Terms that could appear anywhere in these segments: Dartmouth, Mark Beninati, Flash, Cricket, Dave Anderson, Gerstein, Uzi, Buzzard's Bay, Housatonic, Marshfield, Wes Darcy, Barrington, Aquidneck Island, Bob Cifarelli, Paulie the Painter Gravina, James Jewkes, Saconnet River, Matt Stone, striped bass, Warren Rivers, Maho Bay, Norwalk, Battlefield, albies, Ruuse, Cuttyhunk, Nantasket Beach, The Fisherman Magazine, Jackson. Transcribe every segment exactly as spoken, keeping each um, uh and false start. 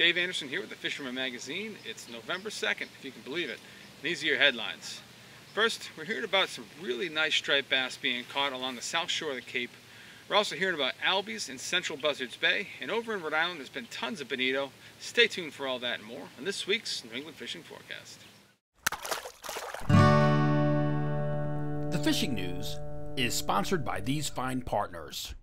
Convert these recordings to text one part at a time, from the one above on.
Dave Anderson here with the Fisherman Magazine. It's November second, if you can believe it. And these are your headlines. First, we're hearing about some really nice striped bass being caught along the south shore of the Cape. We're also hearing about albies in central Buzzard's Bay. And over in Rhode Island, there's been tons of bonito. Stay tuned for all that and more on this week's New England Fishing Forecast. The Fishing News is sponsored by these fine partners.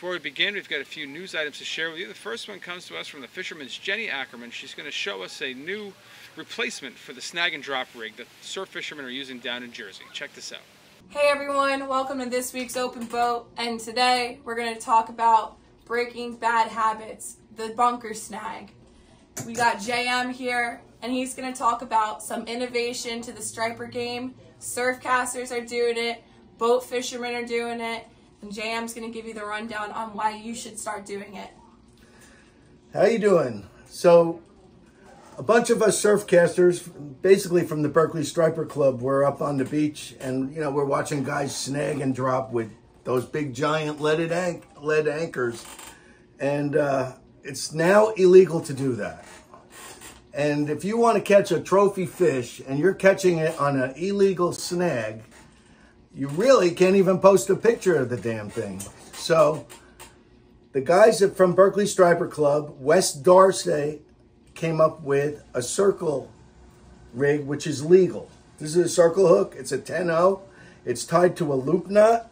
Before we begin, we've got a few news items to share with you. The first one comes to us from the fisherman's Jenny Ackerman. She's going to show us a new replacement for the snag and drop rig that surf fishermen are using down in Jersey. Check this out. Hey everyone, welcome to this week's Open Boat, and today we're going to talk about breaking bad habits, the bunker snag. We got J M here, and he's going to talk about some innovation to the striper game. Surf casters are doing it, boat fishermen are doing it, and J M's going to give you the rundown on why you should start doing it. How you doing? So a bunch of us surf casters, basically from the Berkeley Striper Club, we're up on the beach and, you know, we're watching guys snag and drop with those big giant leaded anch lead anchors. And uh, it's now illegal to do that. And if you want to catch a trophy fish and you're catching it on an illegal snag, you really can't even post a picture of the damn thing. So the guys from Berkeley Striper Club, Wes Darcy, came up with a circle rig, which is legal. This is a circle hook. It's a ten oh. It's tied to a loop knot.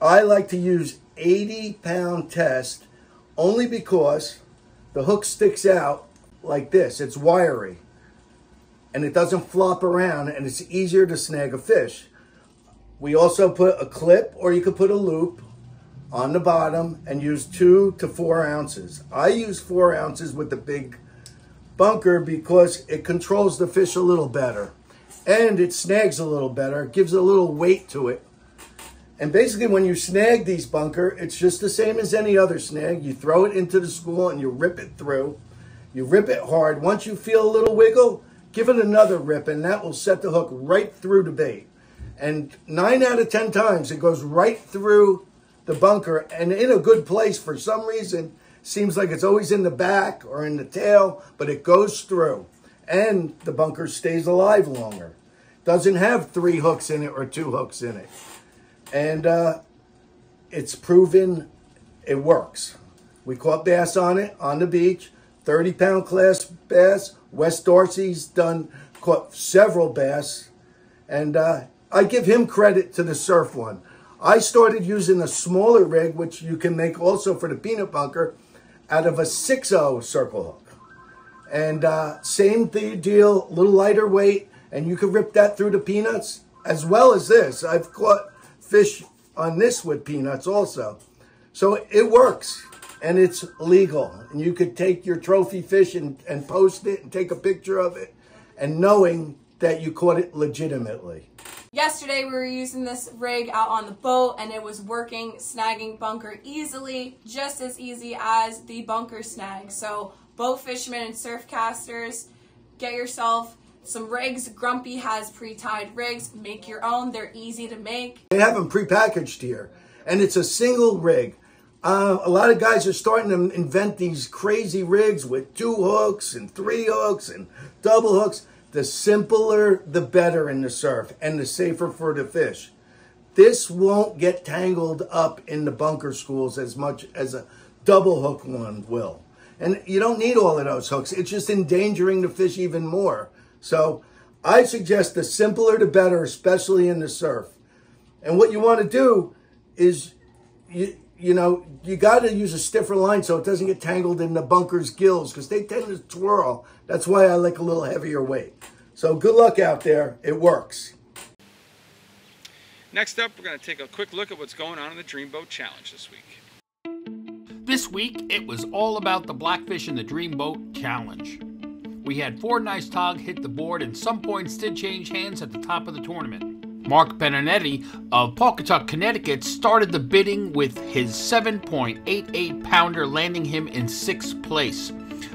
I like to use eighty pound test only because the hook sticks out like this. It's wiry and it doesn't flop around, and it's easier to snag a fish. We also put a clip, or you could put a loop on the bottom and use two to four ounces. I use four ounces with the big bunker because it controls the fish a little better and it snags a little better, gives a little weight to it. And basically when you snag these bunker, it's just the same as any other snag. You throw it into the school and you rip it through. You rip it hard. Once you feel a little wiggle, give it another rip and that will set the hook right through the bait. And nine out of ten times, it goes right through the bunker and in a good place. For some reason, seems like it's always in the back or in the tail, but it goes through. And the bunker stays alive longer. Doesn't have three hooks in it or two hooks in it. And uh, it's proven it works. We caught bass on it on the beach, thirty pound class bass. Wes Darcy's done, caught several bass. And uh, I give him credit to the surf one. I started using a smaller rig, which you can make also for the peanut bunker, out of a six oh circle hook. And uh, same thing, deal, a little lighter weight, and you can rip that through the peanuts as well as this. I've caught fish on this with peanuts also. So it works, and it's legal. And you could take your trophy fish and, and post it and take a picture of it, and knowing that you caught it legitimately. Yesterday we were using this rig out on the boat and it was working, snagging bunker easily, just as easy as the bunker snag. So boat fishermen and surf casters, get yourself some rigs. Grumpy has pre-tied rigs. Make your own. They're easy to make. They have them pre-packaged here and it's a single rig. Uh, a lot of guys are starting to invent these crazy rigs with two hooks and three hooks and double hooks. The simpler, the better in the surf and the safer for the fish. This won't get tangled up in the bunker schools as much as a double hook one will. And you don't need all of those hooks. It's just endangering the fish even more. So I suggest the simpler, the better, especially in the surf. And what you want to do is, you, you know, you got to use a stiffer line so it doesn't get tangled in the bunker's gills because they tend to twirl. That's why I like a little heavier weight. So good luck out there. It works. Next up, we're going to take a quick look at what's going on in the Dreamboat Challenge this week. This week, it was all about the blackfish in the Dreamboat Challenge. We had four nice togs hit the board and some points did change hands at the top of the tournament. Mark Beninati of Pawcatuck, Connecticut started the bidding with his seven point eight eight pounder, landing him in sixth place.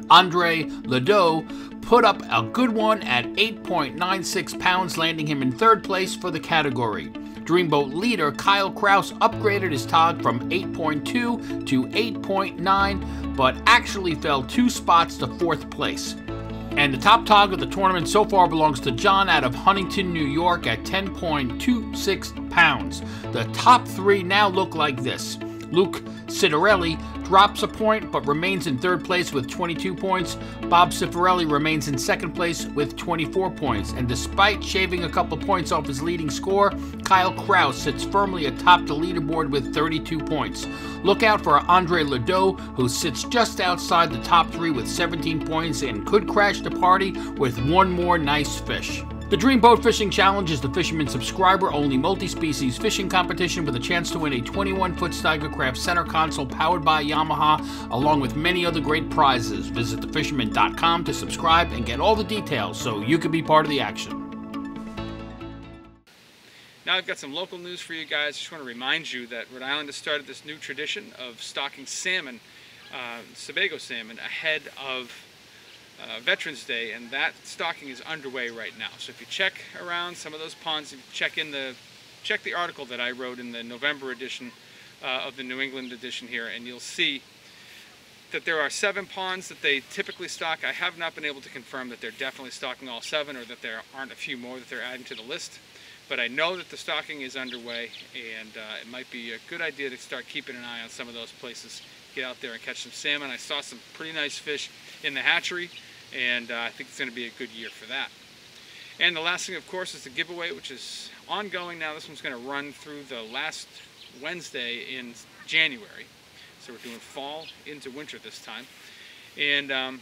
Andre Ledeau put up a good one at eight point nine six pounds, landing him in third place for the category. Dreamboat leader Kyle Krause upgraded his tog from eight point two to eight point nine, but actually fell two spots to fourth place. And the top tog of the tournament so far belongs to John out of Huntington, New York at ten point two six pounds. The top three now look like this. Luke Cifarelli drops a point but remains in third place with twenty-two points. Bob Cifarelli remains in second place with twenty-four points. And despite shaving a couple points off his leading score, Kyle Krause sits firmly atop the leaderboard with thirty-two points. Look out for Andre Ledeau, who sits just outside the top three with seventeen points and could crash the party with one more nice fish. The Dream Boat Fishing Challenge is the Fisherman subscriber-only multi-species fishing competition with a chance to win a twenty-one foot Steigercraft center console powered by Yamaha, along with many other great prizes. Visit the fisherman dot com to subscribe and get all the details so you can be part of the action. Now I've got some local news for you guys. Just want to remind you that Rhode Island has started this new tradition of stocking salmon, uh, Sebago salmon, ahead of Uh, Veterans Day, and that stocking is underway right now. So if you check around some of those ponds, if you check in the check the article that I wrote in the November edition uh, of the New England edition here, and you'll see that there are seven ponds that they typically stock. I have not been able to confirm that they're definitely stocking all seven, or that there aren't a few more that they're adding to the list, but I know that the stocking is underway, and uh, it might be a good idea to start keeping an eye on some of those places. Get out there and catch some salmon. I saw some pretty nice fish in the hatchery, and uh, I think it's going to be a good year for that. And the last thing, of course, is the giveaway, which is ongoing now. This one's going to run through the last Wednesday in January. So we're doing fall into winter this time. And um,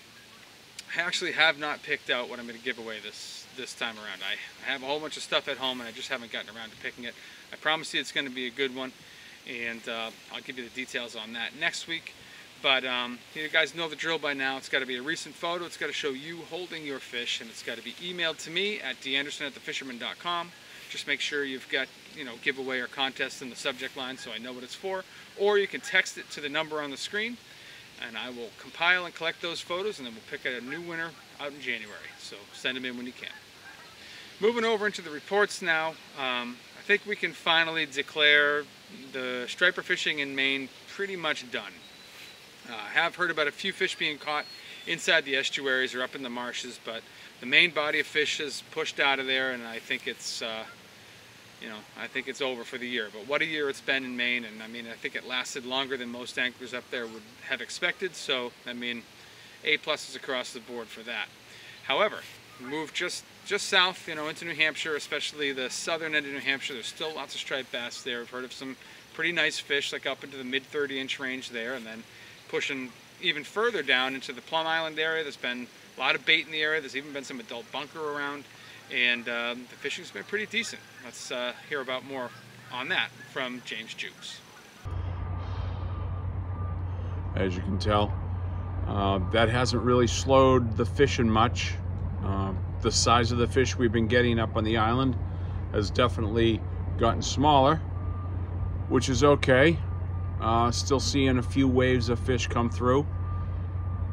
I actually have not picked out what I'm going to give away this, this time around. I, I have a whole bunch of stuff at home, and I just haven't gotten around to picking it. I promise you it's going to be a good one, and uh, I'll give you the details on that next week. But um, you guys know the drill by now. It's got to be a recent photo. It's got to show you holding your fish, and it's got to be emailed to me at d anderson at the fisherman dot com. Just make sure you've got, you know, giveaway or contest in the subject line so I know what it's for. Or you can text it to the number on the screen, and I will compile and collect those photos, and then we'll pick out a new winner out in January. So send them in when you can. Moving over into the reports now, um, I think we can finally declare the striper fishing in Maine pretty much done. I uh, have heard about a few fish being caught inside the estuaries or up in the marshes, but the main body of fish is pushed out of there, and I think it's, uh, you know, I think it's over for the year. But what a year it's been in Maine, and I mean, I think it lasted longer than most anglers up there would have expected. So, I mean, A pluses across the board for that. However, move just just south, you know, into New Hampshire, especially the southern end of New Hampshire. There's still lots of striped bass there. I've heard of some pretty nice fish, like up into the mid thirty inch range there, and then pushing even further down into the Plum Island area. There's been a lot of bait in the area. There's even been some adult bunker around, and um, the fishing's been pretty decent. Let's uh, hear about more on that from James Jewkes. As you can tell, uh, that hasn't really slowed the fishing much. Uh, the size of the fish we've been getting up on the island has definitely gotten smaller, which is okay. Uh, still seeing a few waves of fish come through,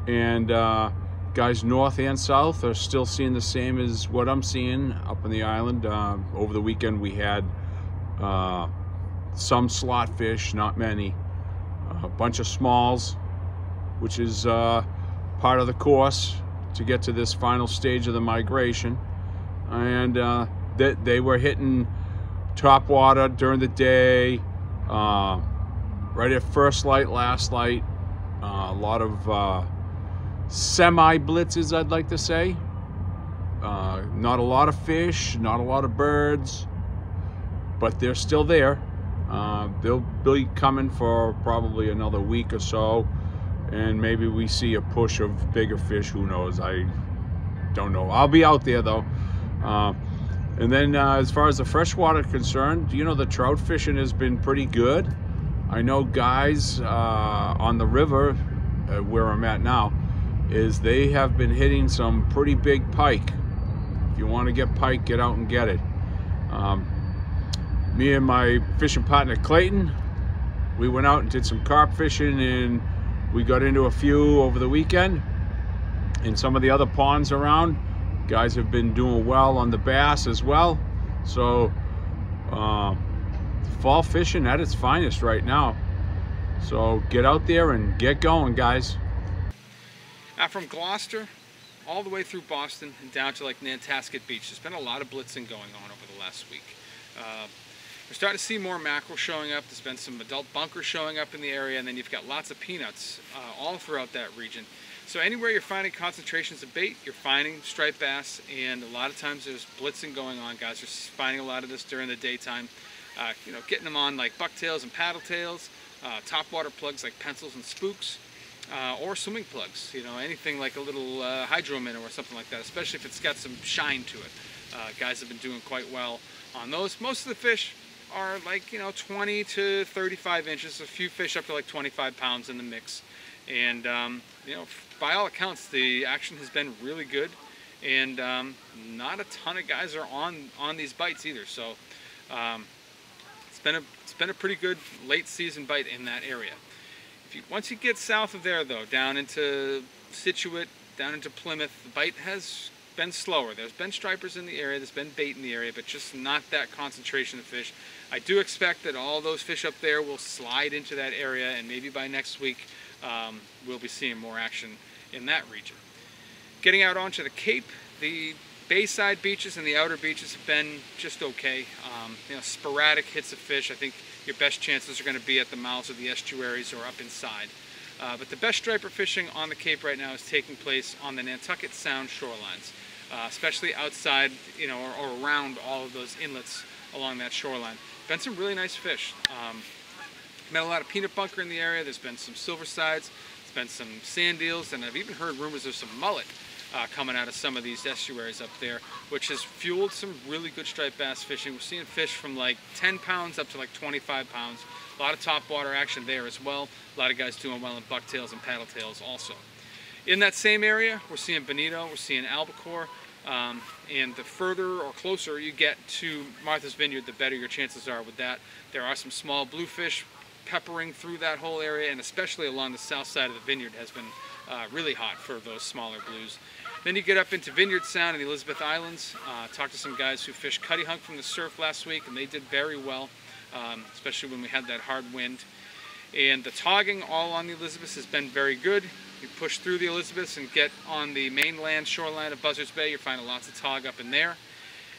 and uh, guys north and south are still seeing the same as what I'm seeing up on the island. Uh, over the weekend we had uh, some slot fish, not many, a bunch of smalls, which is uh, part of the course to get to this final stage of the migration. And uh, they, they were hitting top water during the day, uh, right at first light, last light, uh, a lot of uh, semi-blitzes, I'd like to say. Uh, not a lot of fish, not a lot of birds, but they're still there. Uh, they'll be coming for probably another week or so, and maybe we see a push of bigger fish, who knows, I don't know. I'll be out there though. Uh, and then uh, as far as the freshwater concerned, you know, the trout fishing has been pretty good. I know guys uh, on the river, uh, where I'm at now, is they have been hitting some pretty big pike. If you want to get pike, get out and get it. Um, me and my fishing partner Clayton, we went out and did some carp fishing, and we got into a few over the weekend in some of the other ponds around. Guys have been doing well on the bass as well. So uh, fall fishing at its finest right now. So get out there and get going, guys. Now from Gloucester all the way through Boston and down to like Nantasket Beach, there's been a lot of blitzing going on over the last week. Uh, We're starting to see more mackerel showing up. There's been some adult bunkers showing up in the area, and then you've got lots of peanuts uh, all throughout that region. So anywhere you're finding concentrations of bait, you're finding striped bass, and a lot of times there's blitzing going on. Guys are finding a lot of this during the daytime. Uh, you know, getting them on like bucktails and paddle tails, uh, topwater plugs like pencils and spooks, uh, or swimming plugs. You know, anything like a little uh, hydro minnow or something like that, especially if it's got some shine to it. Uh, guys have been doing quite well on those. Most of the fish are like, you know, twenty to thirty-five inches, a few fish up to like twenty-five pounds in the mix. And um, you know, by all accounts, the action has been really good, and um, not a ton of guys are on on these bites either. So um, it's been a it's been a pretty good late season bite in that area. If you, once you get south of there though, down into Scituate, down into Plymouth, the bite has been slower. There's been stripers in the area, there's been bait in the area, but just not that concentration of fish. I do expect that all those fish up there will slide into that area, and maybe by next week um, we'll be seeing more action in that region. Getting out onto the Cape, the bayside beaches and the outer beaches have been just okay. Um, you know, sporadic hits of fish. I think your best chances are going to be at the mouths of the estuaries or up inside. Uh, but the best striper fishing on the Cape right now is taking place on the Nantucket Sound shorelines, uh, especially outside, you know, or, or around all of those inlets along that shoreline. Been some really nice fish. Um, met a lot of peanut bunker in the area. There's been some silver sides. There's been some sand eels, and I've even heard rumors of some mullet uh, coming out of some of these estuaries up there, which has fueled some really good striped bass fishing. We're seeing fish from like ten pounds up to like twenty-five pounds. A lot of topwater action there as well. A lot of guys doing well in bucktails and paddle tails also. In that same area, we're seeing bonito, we're seeing albacore, um, and the further or closer you get to Martha's Vineyard, the better your chances are with that. There are some small bluefish peppering through that whole area, and especially along the south side of the vineyard has been uh, really hot for those smaller blues. Then you get up into Vineyard Sound and the Elizabeth Islands. Uh, talked to some guys who fished cuttyhunk from the surf last week, and they did very well. Um, especially when we had that hard wind. And the togging all on the Elizabeths has been very good. You push through the Elizabeths and get on the mainland shoreline of Buzzard's Bay, you're finding lots of tog up in there.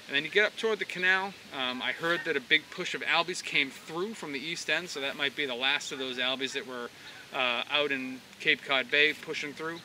And then you get up toward the canal. Um, I heard that a big push of albies came through from the east end, so that might be the last of those albies that were uh, out in Cape Cod Bay pushing through.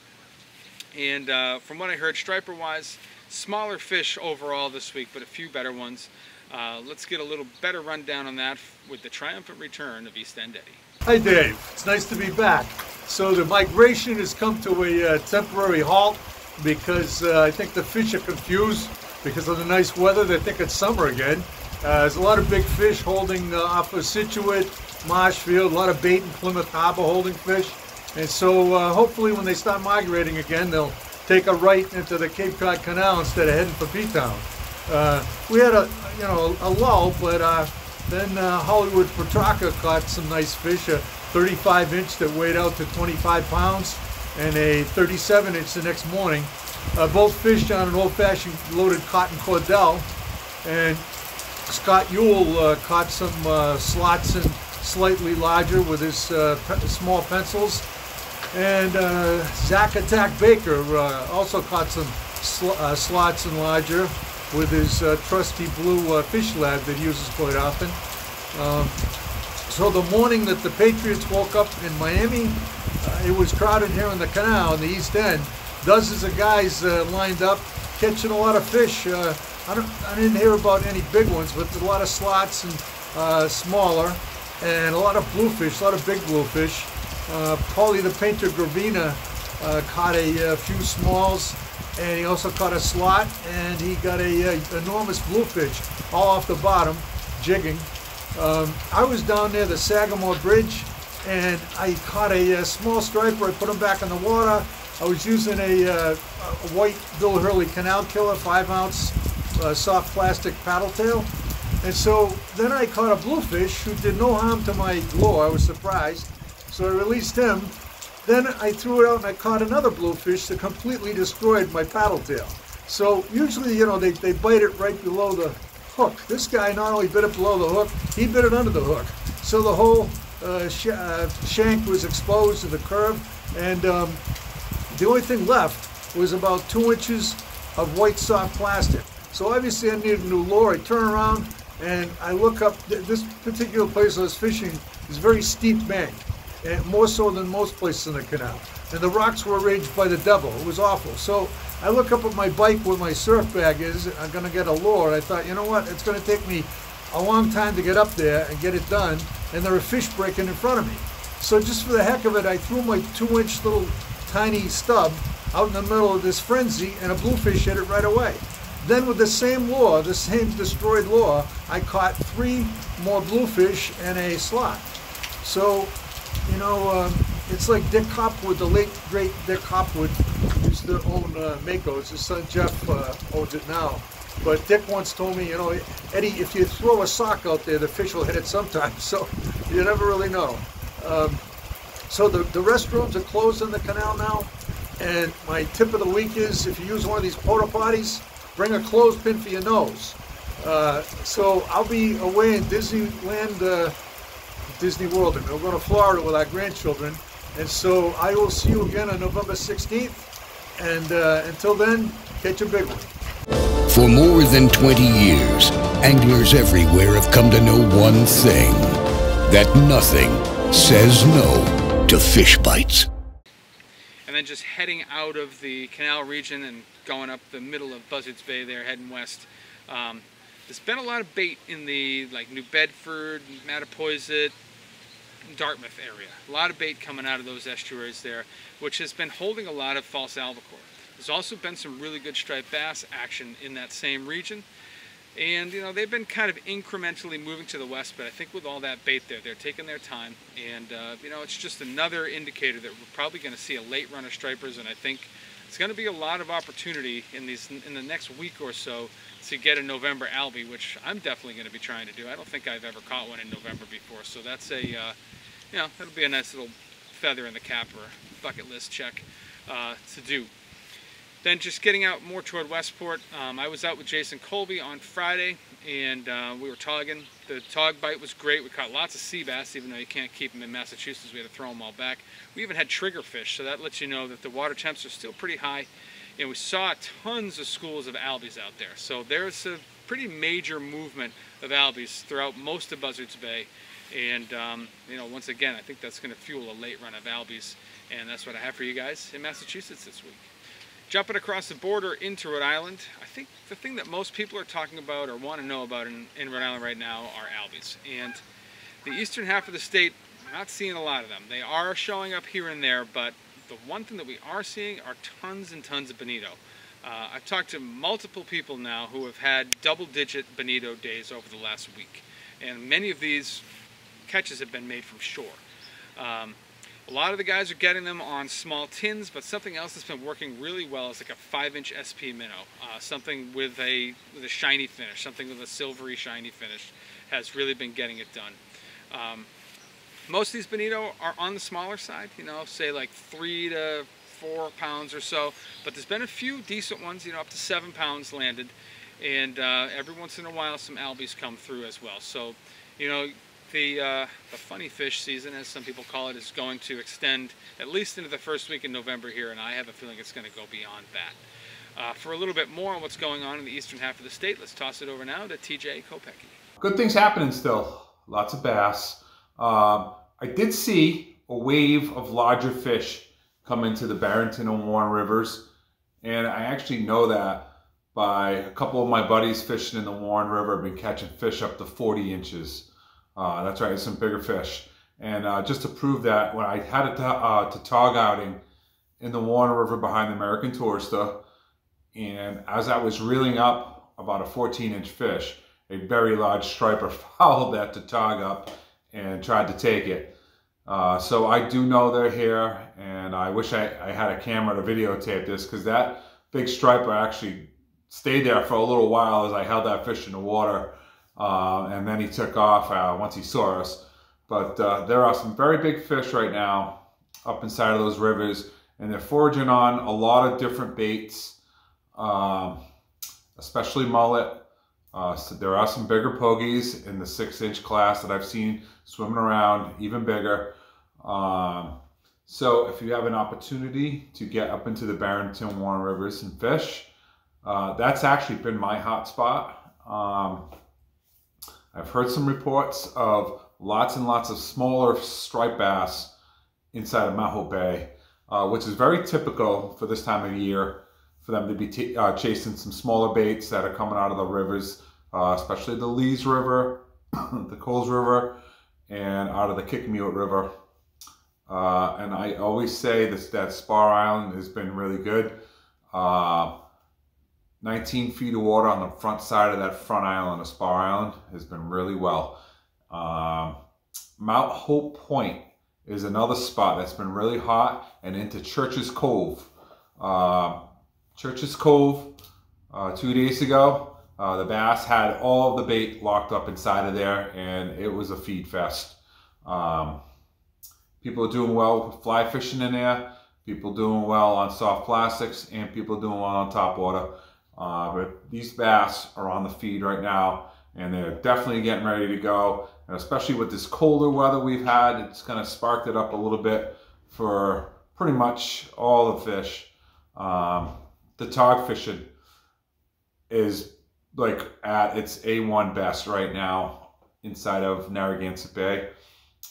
And uh, from what I heard, striper-wise, smaller fish overall this week, but a few better ones. Uh, let's get a little better rundown on that with the triumphant return of East End Eddie. Hi Dave, it's nice to be back. So the migration has come to a uh, temporary halt because uh, I think the fish are confused because of the nice weather. They think it's summer again. Uh, there's a lot of big fish holding uh, off of Scituate, Marshfield, a lot of bait in Plymouth Harbor holding fish. And so uh, hopefully when they start migrating again, they'll take a right into the Cape Cod Canal instead of heading for P-Town. Uh, we had a, you know, a lull, but uh, then uh, Hollywood Pawcatuck caught some nice fish, a thirty-five inch that weighed out to twenty-five pounds and a thirty-seven inch the next morning. Uh, both fished on an old-fashioned loaded cotton cordell, and Scott Yule uh, caught some uh, slots and slightly larger with his uh, pe small pencils. And uh, Zach Attack Baker uh, also caught some sl uh, slots and larger with his uh, trusty blue uh, fish lab that he uses quite often. Um, so the morning that the Patriots woke up in Miami, uh, it was crowded here in the canal in the East End. Dozens of guys uh, lined up, catching a lot of fish. Uh, I, don't, I didn't hear about any big ones, but a lot of slots and uh, smaller, and a lot of bluefish, a lot of big bluefish. Uh, Paulie the Painter Gravina uh, caught a, a few smalls, and he also caught a slot, and he got a, a enormous bluefish all off the bottom, jigging. Um, I was down near the Sagamore Bridge, and I caught a, a small striper. I put him back in the water. I was using a, a, a white Bill Hurley Canal Killer, five ounce uh, soft plastic paddle tail, And so then I caught a bluefish who did no harm to my lure. I was surprised. So I released him. Then I threw it out and I caught another bluefish that completely destroyed my paddle tail. So usually, you know, they, they bite it right below the hook. This guy not only bit it below the hook, he bit it under the hook. So the whole uh, sh uh, shank was exposed to the curve. And um, the only thing left was about two inches of white soft plastic. So obviously I needed a new lure. I turn around and I look up. This particular place I was fishing is very steep bank, and more so than most places in the canal. And the rocks were arranged by the devil. It was awful. So I look up at my bike where my surf bag is. I'm going to get a lure. And I thought, you know what? It's going to take me a long time to get up there and get it done. And there are fish breaking in front of me. So just for the heck of it, I threw my two-inch little tiny stub out in the middle of this frenzy, and a bluefish hit it right away. Then with the same lure, the same destroyed lure, I caught three more bluefish and a slot. So, you know, um, it's like Dick Hopwood, the late, great Dick Hopwood, used to own uh, Mako's. His son Jeff uh, owns it now. But Dick once told me, you know, Eddie, if you throw a sock out there, the fish will hit it sometimes. So you never really know. Um, so the, the restrooms are closed in the canal now. And my tip of the week is if you use one of these porta potties, bring a clothespin for your nose. Uh, so I'll be away in Disneyland, uh, Disney World, and we'll go to Florida with our grandchildren. And so I will see you again on November sixteenth. And uh, until then, catch a big one. For more than twenty years, anglers everywhere have come to know one thing, that nothing says no to fish bites. And then just heading out of the canal region and going up the middle of Buzzard's Bay there, heading west. Um, there's been a lot of bait in the like New Bedford, Mattapoisett, Dartmouth area. A lot of bait coming out of those estuaries there, which has been holding a lot of false albacore. There's also been some really good striped bass action in that same region. And you know, they've been kind of incrementally moving to the west, but I think with all that bait there, they're taking their time. And uh, you know, it's just another indicator that we're probably gonna see a late run of stripers, and I think it's going to be a lot of opportunity in these in the next week or so to get a November albie, which I'm definitely going to be trying to do. I don't think I've ever caught one in November before, so that's a uh, you know, that'll be a nice little feather in the cap or bucket list check uh, to do. Then just getting out more toward Westport, um, I was out with Jason Colby on Friday, and uh, we were togging. The tog bite was great. We caught lots of sea bass, even though you can't keep them in Massachusetts. We had to throw them all back. We even had triggerfish, so that lets you know that the water temps are still pretty high. And we saw tons of schools of albies out there. So there's a pretty major movement of albies throughout most of Buzzards Bay. And, um, you know, once again, I think that's going to fuel a late run of albies. And that's what I have for you guys in Massachusetts this week. Jumping across the border into Rhode Island, I think the thing that most people are talking about or want to know about in, in Rhode Island right now are albies. And the eastern half of the state, I'm not seeing a lot of them. They are showing up here and there, but the one thing that we are seeing are tons and tons of bonito. Uh, I've talked to multiple people now who have had double-digit bonito days over the last week. And many of these catches have been made from shore. Um, A lot of the guys are getting them on small tins, but something else that's been working really well is like a five-inch S P minnow. Uh, something with a, with a shiny finish, something with a silvery shiny finish has really been getting it done. Um, most of these bonito are on the smaller side, you know, say like three to four pounds or so, but there's been a few decent ones, you know, up to seven pounds landed, and uh, every once in a while some albies come through as well. So, you know, The, uh, the funny fish season, as some people call it, is going to extend at least into the first week in November here, and I have a feeling it's going to go beyond that. Uh, for a little bit more on what's going on in the eastern half of the state, let's toss it over now to T J Kopecki. Good things happening still. Lots of bass. Um, I did see a wave of larger fish come into the Barrington and Warren Rivers, and I actually know that by a couple of my buddies fishing in the Warren River have been catching fish up to forty inches. Uh, that's right, some bigger fish. And uh, just to prove that, when I had a to uh, tog outing in the Warren River behind the American Tourister, and as I was reeling up about a fourteen inch fish, a very large striper followed that to tog up and tried to take it. Uh, so I do know they're here, and I wish I, I had a camera to videotape this, because that big striper actually stayed there for a little while as I held that fish in the water. uh, and then he took off uh, once he saw us. But uh, there are some very big fish right now up inside of those rivers, and they're foraging on a lot of different baits, um, especially mullet. Uh, so there are some bigger pogies in the six inch class that I've seen swimming around, even bigger. Um, so if you have an opportunity to get up into the Barrington Warren Rivers and fish, uh, that's actually been my hot spot. Um, I've heard some reports of lots and lots of smaller striped bass inside of Maho Bay, uh, which is very typical for this time of year, for them to be t uh, chasing some smaller baits that are coming out of the rivers, uh, especially the Lees River, the Coles River, and out of the Kickamute River. Uh, and I always say this, that Spar Island has been really good. Uh, nineteen feet of water on the front side of that front island of Spar Island has been really well. Uh, Mount Hope Point is another spot that's been really hot, and into Church's Cove. Uh, Church's Cove, uh, two days ago, uh, the bass had all the bait locked up inside of there, and it was a feed fest. Um, people are doing well with fly fishing in there, people doing well on soft plastics, and people doing well on top water. Uh, but these bass are on the feed right now, and they're definitely getting ready to go. And especially with this colder weather we've had, it's kind of sparked it up a little bit for pretty much all the fish. Um, The tog fishing is like at its A one best right now inside of Narragansett Bay.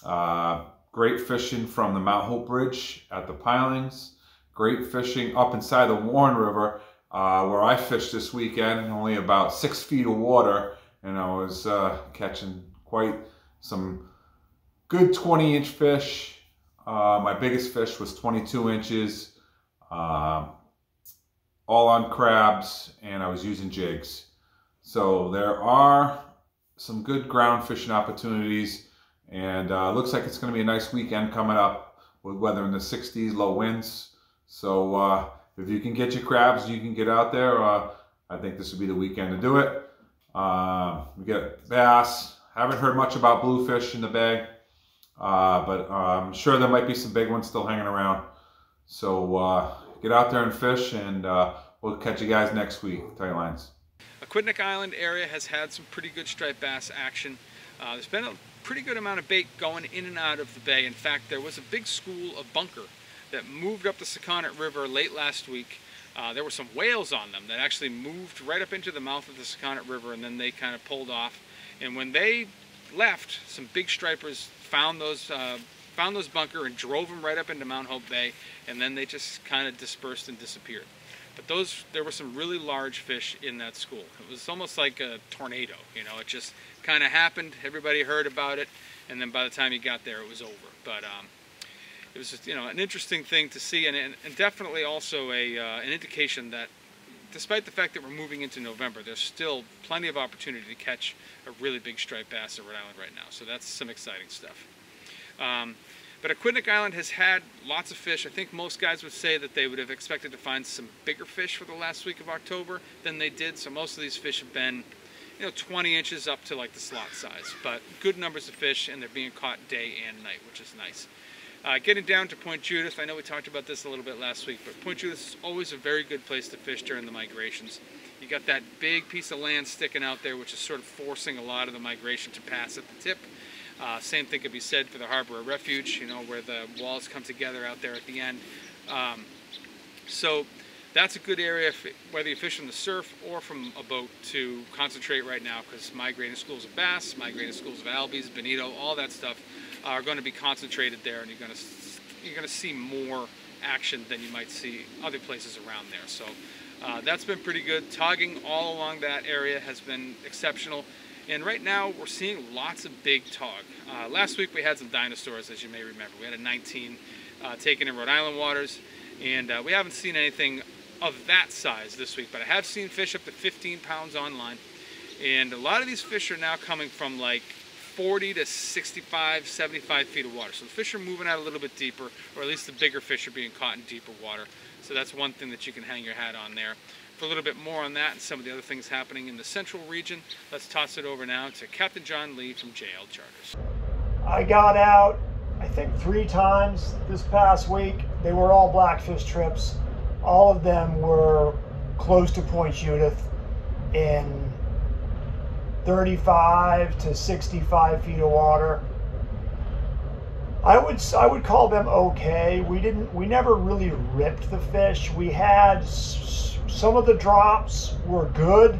Uh, great fishing from the Mount Hope Bridge at the pilings. Great fishing up inside the Warren River, uh, where I fished this weekend, only about six feet of water, and I was uh, catching quite some good twenty inch fish. Uh, my biggest fish was twenty-two inches. Uh, all on crabs, and I was using jigs. So there are some good ground fishing opportunities, and uh, looks like it's going to be a nice weekend coming up with weather in the sixties, low winds. So uh, if you can get your crabs, you can get out there. Uh, I think this would be the weekend to do it. Uh, we get bass. Haven't heard much about bluefish in the bay, uh, but uh, I'm sure there might be some big ones still hanging around. So uh, get out there and fish, and uh, we'll catch you guys next week. Tight lines. Aquidneck Island area has had some pretty good striped bass action. Uh, there's been a pretty good amount of bait going in and out of the bay. In fact, there was a big school of bunker that moved up the Saconnet River late last week. Uh, there were some whales on them that actually moved right up into the mouth of the Saconnet River, and then they kind of pulled off. And when they left, some big stripers found those uh, found those bunker and drove them right up into Mount Hope Bay, and then they just kind of dispersed and disappeared. But those, there were some really large fish in that school. It was almost like a tornado, you know, it just kind of happened, everybody heard about it, and then by the time you got there it was over. But um, it was just, you know, an interesting thing to see, and, and, and definitely also a, uh, an indication that despite the fact that we're moving into November, there's still plenty of opportunity to catch a really big striped bass at Rhode Island right now. So that's some exciting stuff. Um, but Aquidneck Island has had lots of fish. I think most guys would say that they would have expected to find some bigger fish for the last week of October than they did. So most of these fish have been, you know, twenty inches up to like the slot size, but good numbers of fish, and they're being caught day and night, which is nice. Uh, getting down to Point Judith, I know we talked about this a little bit last week, but Point Judith is always a very good place to fish during the migrations. You got that big piece of land sticking out there, which is sort of forcing a lot of the migration to pass at the tip. Uh, same thing could be said for the Harbor of Refuge, you know, where the walls come together out there at the end. Um, so that's a good area, if, whether you fish from the surf or from a boat, to concentrate right now, because migrating schools of bass, migrating schools of albies, bonito, all that stuff are going to be concentrated there, and you're going to you're going to see more action than you might see other places around there. So uh, that's been pretty good. Togging all along that area has been exceptional. And right now, we're seeing lots of big tog. Uh, last week, we had some dinosaurs, as you may remember. We had a nineteen uh, taken in Rhode Island waters, and uh, we haven't seen anything of that size this week, but I have seen fish up to fifteen pounds online. And a lot of these fish are now coming from like forty to sixty-five, seventy-five feet of water. So the fish are moving out a little bit deeper, or at least the bigger fish are being caught in deeper water. So that's one thing that you can hang your hat on there. for a little bit more on that and some of the other things happening in the central region, let's toss it over now to Captain John Lee from J L Charters. I got out, I think, three times this past week. They were all blackfish trips. All of them were close to Point Judith in thirty-five to sixty-five feet of water. I would I would call them okay. We didn't we never really ripped the fish. We had s some of the drops were good,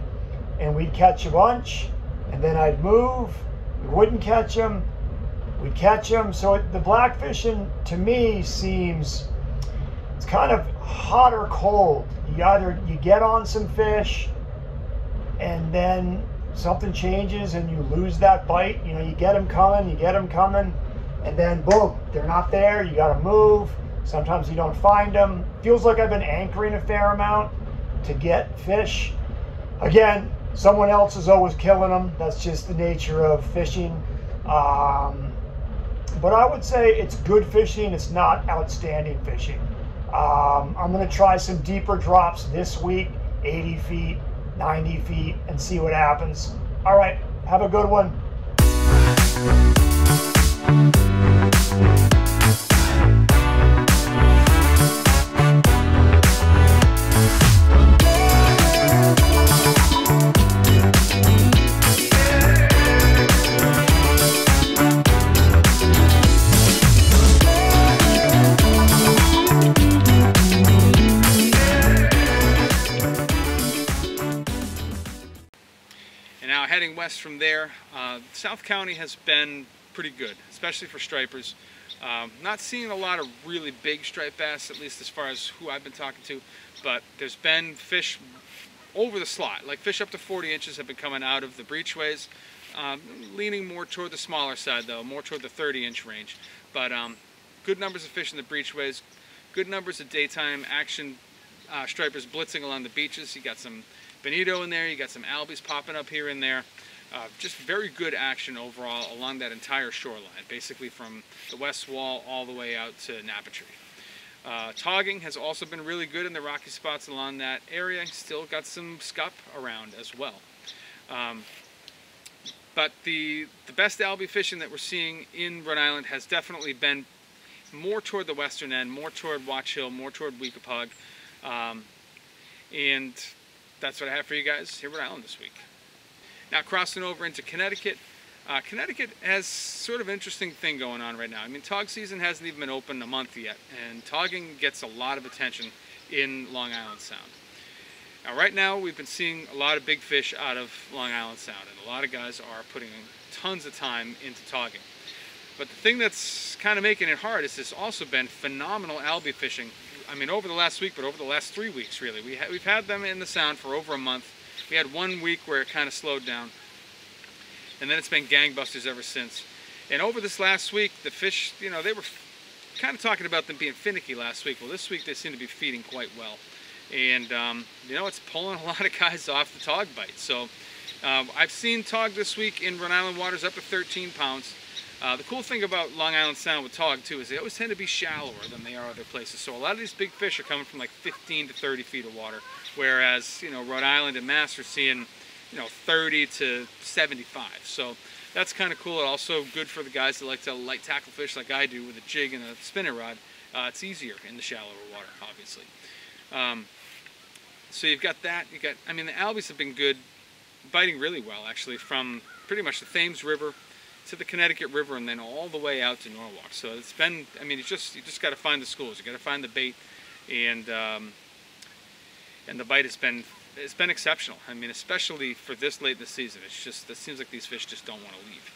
and we'd catch a bunch, and then I'd move. We wouldn't catch them. We'd catch them. So it, the blackfishing to me seems it's kind of hot or cold. You either you get on some fish, and then something changes, and you lose that bite. You know, you get them coming, you get them coming. And then boom, they're not there. You gotta move. Sometimes you don't find them. Feels like I've been anchoring a fair amount to get fish. Again, someone else is always killing them. That's just the nature of fishing. Um, but I would say it's good fishing. It's not outstanding fishing. Um, I'm gonna try some deeper drops this week, eighty feet, ninety feet, and see what happens. All right, have a good one. Heading west from there, uh, South County has been pretty good, especially for stripers. Um, not seeing a lot of really big striped bass, at least as far as who I've been talking to, but there's been fish over the slot, like fish up to forty inches have been coming out of the breachways, um, leaning more toward the smaller side though, more toward the thirty inch range. But um, good numbers of fish in the breachways, good numbers of daytime action uh, stripers blitzing along the beaches. You got some Bonito in there, you got some albies popping up here and there. Uh, just very good action overall along that entire shoreline, basically from the west wall all the way out to Napa Tree. Uh, togging has also been really good in the rocky spots along that area. Still got some scup around as well. Um, but the, the best albie fishing that we're seeing in Rhode Island has definitely been more toward the western end, more toward Watch Hill, more toward Weekapog. Um, and that's what I have for you guys here in Rhode Island this week. Now crossing over into Connecticut. Uh, Connecticut has sort of an interesting thing going on right now. I mean, tog season hasn't even been open a month yet, and togging gets a lot of attention in Long Island Sound. Now right now we've been seeing a lot of big fish out of Long Island Sound, and a lot of guys are putting tons of time into togging. But the thing that's kind of making it hard is there's also been phenomenal albie fishing. I mean, over the last week, but over the last three weeks, really. We ha we've had them in the Sound for over a month. We had one week where it kind of slowed down. And then it's been gangbusters ever since. And over this last week, the fish, you know, they were kind of talking about them being finicky last week. Well, this week they seem to be feeding quite well. And, um, you know, it's pulling a lot of guys off the tog bite. So um, I've seen tog this week in Rhode Island waters up to thirteen pounds. Uh, the cool thing about Long Island Sound with tog, too, is they always tend to be shallower than they are other places. So a lot of these big fish are coming from like fifteen to thirty feet of water, whereas, you know, Rhode Island and Mass are seeing, you know, thirty to seventy-five. So that's kind of cool. And also good for the guys that like to light tackle fish like I do with a jig and a spinner rod. Uh, it's easier in the shallower water, obviously. Um, so you've got that. You got, I mean, the albies have been good, biting really well, actually, from pretty much the Thames River to the Connecticut River and then all the way out to Norwalk. So it's been, I mean, it's just, you just got to find the schools, you got to find the bait, and um, and the bite has been, it's been exceptional. I mean, especially for this late in the season, it's just, it seems like these fish just don't want to leave.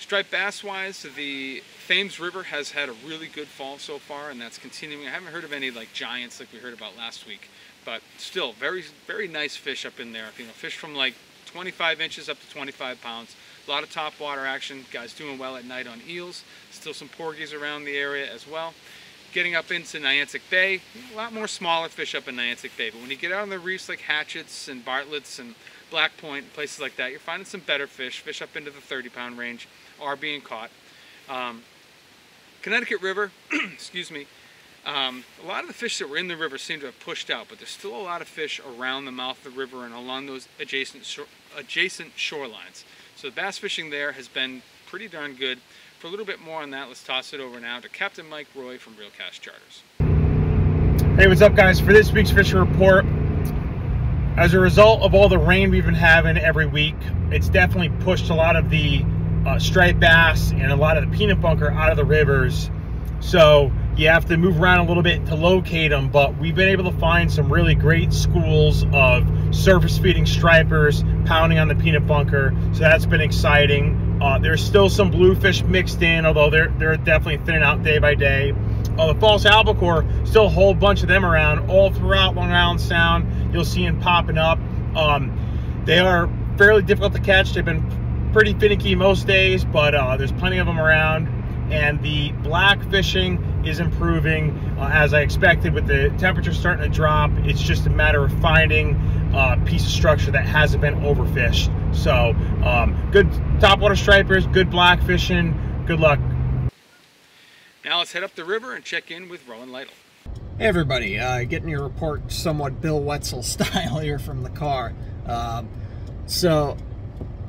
Striped bass-wise, the Thames River has had a really good fall so far, and that's continuing. I haven't heard of any like giants like we heard about last week, but still very, very nice fish up in there. You know, fish from like twenty-five inches up to twenty-five pounds. A lot of top water action, guys doing well at night on eels, still some porgies around the area as well. Getting up into Niantic Bay, a lot more smaller fish up in Niantic Bay, but when you get out on the reefs like Hatchets and Bartlett's and Black Point, places like that, you're finding some better fish. Fish up into the thirty pound range are being caught. Um, Connecticut River, excuse me, Um, a lot of the fish that were in the river seem to have pushed out, but there's still a lot of fish around the mouth of the river and along those adjacent shor adjacent shorelines. So the bass fishing there has been pretty darn good. For a little bit more on that, let's toss it over now to Captain Mike Roy from Real Cash Charters. Hey, what's up, guys? For this week's fishing report, as a result of all the rain we've been having every week, it's definitely pushed a lot of the uh, striped bass and a lot of the peanut bunker out of the rivers. So you have to move around a little bit to locate them, but we've been able to find some really great schools of surface feeding stripers pounding on the peanut bunker, so that's been exciting. Uh, there's still some bluefish mixed in, although they're, they're definitely thinning out day by day. Uh, the false albacore, still a whole bunch of them around all throughout Long Island Sound. You'll see them popping up. Um, they are fairly difficult to catch. They've been pretty finicky most days, but uh, there's plenty of them around. And the black fishing is improving, uh, as I expected, with the temperature starting to drop. It's just a matter of finding a piece of structure that hasn't been overfished. So um, good topwater stripers, good black fishing, good luck. Now let's head up the river and check in with Rowan Lytle. Hey everybody, uh, getting your report somewhat Bill Wetzel style here from the car. Um, so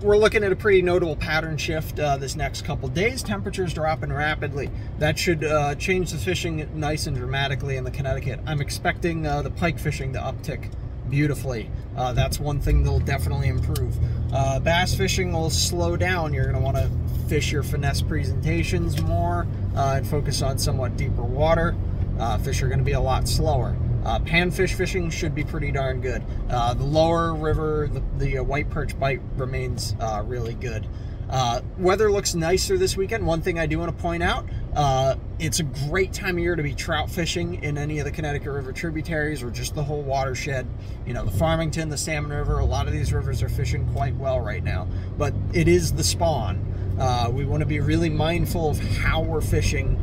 we're looking at a pretty notable pattern shift uh, this next couple days. Temperatures dropping rapidly. That should uh, change the fishing nice and dramatically in the Connecticut. I'm expecting uh, the pike fishing to uptick beautifully. Uh, that's one thing that'll definitely improve. Uh, bass fishing will slow down. You're going to want to fish your finesse presentations more uh, and focus on somewhat deeper water. Uh, fish are going to be a lot slower. Uh, panfish fishing should be pretty darn good. Uh, the lower river, the, the uh, white perch bite remains uh, really good. Uh, weather looks nicer this weekend. One thing I do want to point out, uh, it's a great time of year to be trout fishing in any of the Connecticut River tributaries or just the whole watershed. You know, the Farmington, the Salmon River, a lot of these rivers are fishing quite well right now. But it is the spawn. Uh, we want to be really mindful of how we're fishing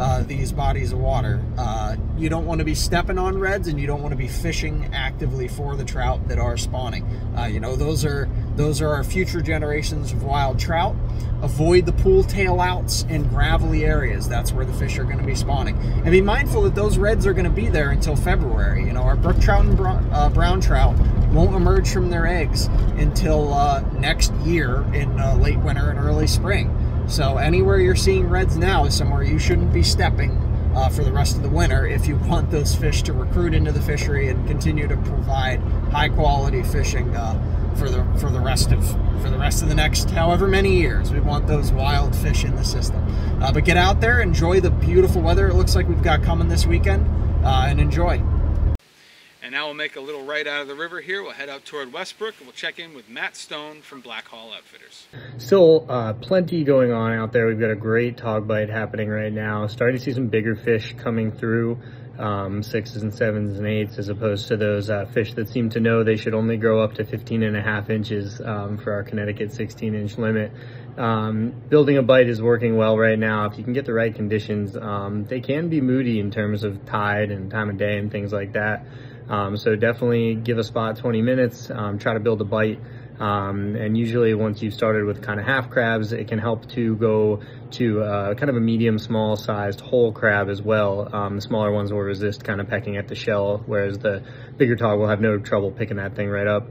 Uh, these bodies of water. Uh, you don't want to be stepping on reds, and you don't want to be fishing actively for the trout that are spawning. Uh, you know, those are those are our future generations of wild trout. Avoid the pool tailouts and gravelly areas. That's where the fish are going to be spawning. And be mindful that those reds are going to be there until February. You know, our brook trout and brown, uh, brown trout won't emerge from their eggs until uh, next year in uh, late winter and early spring. So anywhere you're seeing reds now is somewhere you shouldn't be stepping uh, for the rest of the winter if you want those fish to recruit into the fishery and continue to provide high quality fishing uh, for the for the rest of for the rest of the next however many years. We want those wild fish in the system. Uh, but get out there, enjoy the beautiful weather it looks like we've got coming this weekend, uh, and enjoy. And now we'll make a little right out of the river here. We'll head out toward Westbrook, and we'll check in with Matt Stone from Blackhall Outfitters. Still uh, plenty going on out there. We've got a great tog bite happening right now. Starting to see some bigger fish coming through, um, sixes and sevens and eights, as opposed to those uh, fish that seem to know they should only grow up to fifteen and a half inches um, for our Connecticut sixteen inch limit. Um, building a bite is working well right now. If you can get the right conditions, um, they can be moody in terms of tide and time of day and things like that. Um, so definitely give a spot twenty minutes, um, try to build a bite. Um, and usually once you've started with kind of half crabs, it can help to go to uh, kind of a medium, small sized whole crab as well. Um, the smaller ones will resist kind of pecking at the shell, whereas the bigger tog will have no trouble picking that thing right up.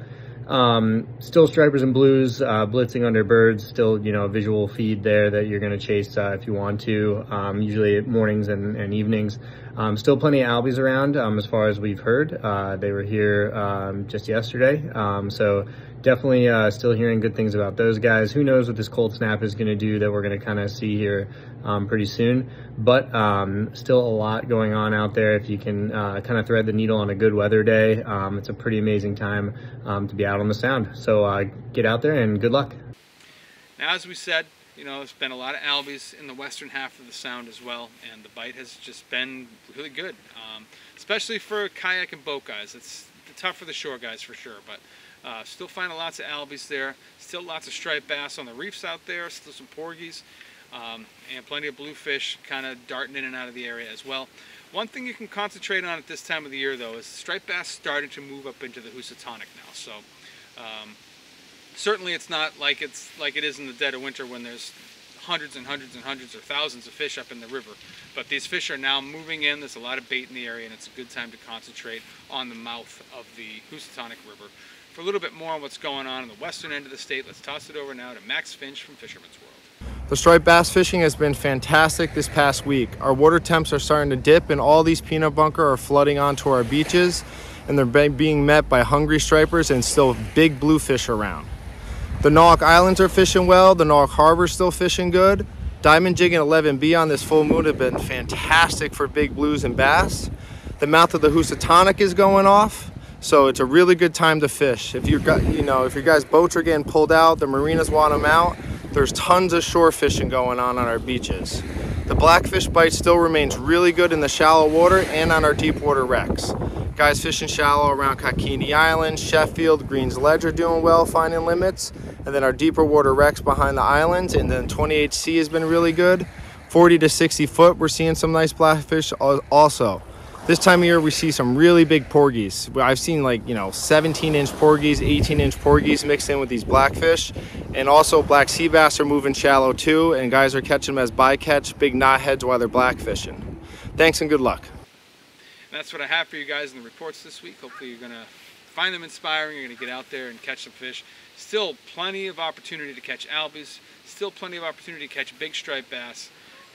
Um, still stripers and blues, uh, blitzing under birds, still, you know, a visual feed there that you're going to chase, uh, if you want to, um, usually mornings and, and evenings. Um, still plenty of albies around, um, as far as we've heard. Uh, they were here, um, just yesterday. Um, so definitely, uh, still hearing good things about those guys. Who knows what this cold snap is going to do that we're going to kind of see here, um, pretty soon, but, um, still a lot going on out there. If you can, uh, kind of thread the needle on a good weather day, um, it's a pretty amazing time, um, to be out on the sound. So uh, get out there and good luck. Now, as we said, you know, there's been a lot of albies in the western half of the sound as well, and the bite has just been really good, um, especially for kayak and boat guys. It's tough for the shore guys for sure, but uh, still finding lots of albies there, still lots of striped bass on the reefs out there, still some porgies, um, and plenty of bluefish kind of darting in and out of the area as well. One thing you can concentrate on at this time of the year, though, is striped bass starting to move up into the Housatonic now. So Um, certainly it's not like it's like it is in the dead of winter when there's hundreds and hundreds and hundreds or thousands of fish up in the river. But these fish are now moving in. There's a lot of bait in the area, and it's a good time to concentrate on the mouth of the Housatonic River. For a little bit more on what's going on in the western end of the state, let's toss it over now to Max Finch from Fisherman's World. The striped bass fishing has been fantastic this past week. Our water temps are starting to dip, and all these peanut bunker are flooding onto our beaches, and they're being met by hungry stripers and still big bluefish around. The Nauk Islands are fishing well, the Nauk Harbor's still fishing good. Diamond Jig and eleven B on this full moon have been fantastic for big blues and bass. The mouth of the Housatonic is going off, so it's a really good time to fish. If you've got, you know, if your guys' boats are getting pulled out, the marinas want them out, there's tons of shore fishing going on on our beaches. The blackfish bite still remains really good in the shallow water and on our deep water wrecks. Guys fishing shallow around Cockini Island, Sheffield, Green's Ledge are doing well, finding limits. And then our deeper water wrecks behind the islands. And then twenty H C has been really good. forty to sixty foot, we're seeing some nice blackfish also. This time of year, we see some really big porgies. I've seen like, you know, seventeen inch porgies, eighteen inch porgies mixed in with these blackfish. And also black sea bass are moving shallow too. And guys are catching them as bycatch, big knotheads while they're blackfishing. Thanks and good luck. That's what I have for you guys in the reports this week. Hopefully you're going to find them inspiring. You're going to get out there and catch some fish. Still plenty of opportunity to catch albies. Still plenty of opportunity to catch big striped bass.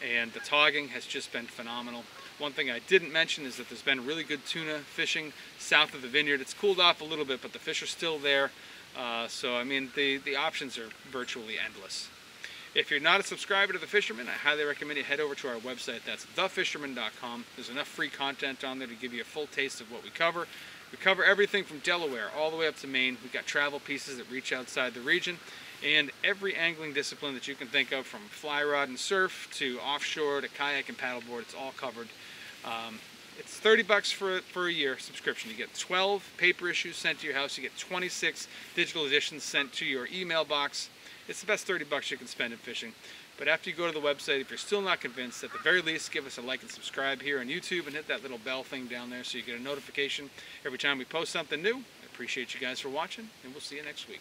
And the togging has just been phenomenal. One thing I didn't mention is that there's been really good tuna fishing south of the vineyard. It's cooled off a little bit, but the fish are still there. Uh, so, I mean, the, the options are virtually endless. If you're not a subscriber to The Fisherman, I highly recommend you head over to our website. That's the fisherman dot com. There's enough free content on there to give you a full taste of what we cover. We cover everything from Delaware all the way up to Maine. We've got travel pieces that reach outside the region. And every angling discipline that you can think of, from fly rod and surf to offshore to kayak and paddleboard, it's all covered. Um, it's thirty bucks for, for a year subscription. You get twelve paper issues sent to your house. You get twenty-six digital editions sent to your email box. It's the best thirty bucks you can spend in fishing. But after you go to the website, if you're still not convinced, at the very least, give us a like and subscribe here on YouTube and hit that little bell thing down there so you get a notification every time we post something new. I appreciate you guys for watching, and we'll see you next week.